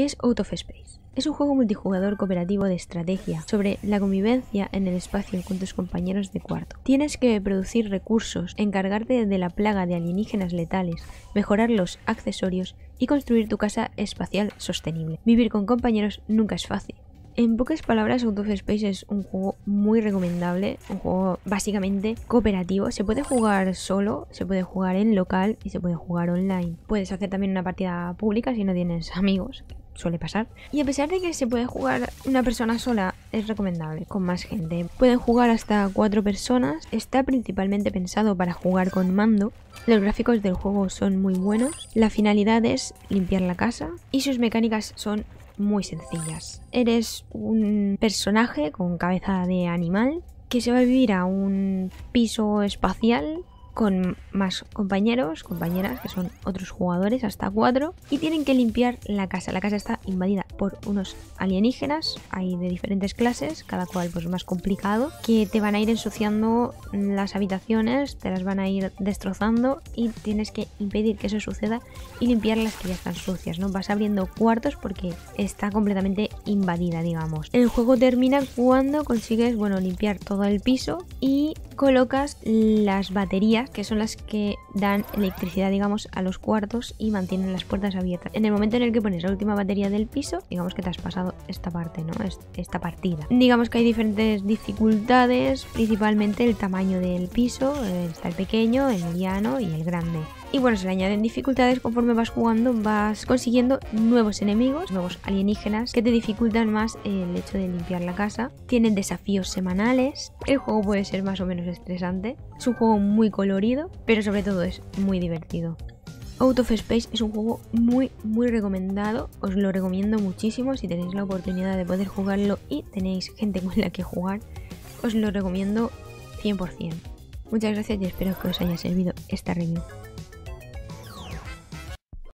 ¿Qué es Out of Space? Es un juego multijugador cooperativo de estrategia sobre la convivencia en el espacio con tus compañeros de cuarto. Tienes que producir recursos, encargarte de la plaga de alienígenas letales, mejorar los accesorios y construir tu casa espacial sostenible. Vivir con compañeros nunca es fácil. En pocas palabras, Out of Space es un juego muy recomendable, un juego básicamente cooperativo. Se puede jugar solo, se puede jugar en local y se puede jugar online. Puedes hacer también una partida pública si no tienes amigos, que suele pasar. Y a pesar de que se puede jugar una persona sola, es recomendable con más gente. Pueden jugar hasta 4 personas, está principalmente pensado para jugar con mando. Los gráficos del juego son muy buenos, la finalidad es limpiar la casa y sus mecánicas son muy sencillas. Eres un personaje con cabeza de animal que se va a vivir a un piso espacial con más compañeros, compañeras que son otros jugadores, hasta 4, y tienen que limpiar la casa. La casa está invadida por unos alienígenas, hay de diferentes clases, cada cual pues más complicado, que te van a ir ensuciando las habitaciones, te las van a ir destrozando y tienes que impedir que eso suceda y limpiar las que ya están sucias, ¿no? Vas abriendo cuartos porque está completamente invadida, digamos. El juego termina cuando consigues, bueno, limpiar todo el piso y colocas las baterías, que son las que dan electricidad, digamos, a los cuartos y mantienen las puertas abiertas. En el momento en el que pones la última batería del piso, digamos que te has pasado esta parte, ¿no? Esta partida. Digamos que hay diferentes dificultades, principalmente el tamaño del piso, está el pequeño, el mediano y el grande. Y bueno, se le añaden dificultades conforme vas jugando, vas consiguiendo nuevos enemigos, nuevos alienígenas que te dificultan más el hecho de limpiar la casa. Tienen desafíos semanales, el juego puede ser más o menos estresante, es un juego muy colorido, pero sobre todo es muy divertido. Out of Space es un juego muy recomendado, os lo recomiendo muchísimo si tenéis la oportunidad de poder jugarlo y tenéis gente con la que jugar, os lo recomiendo 100%. Muchas gracias y espero que os haya servido esta review.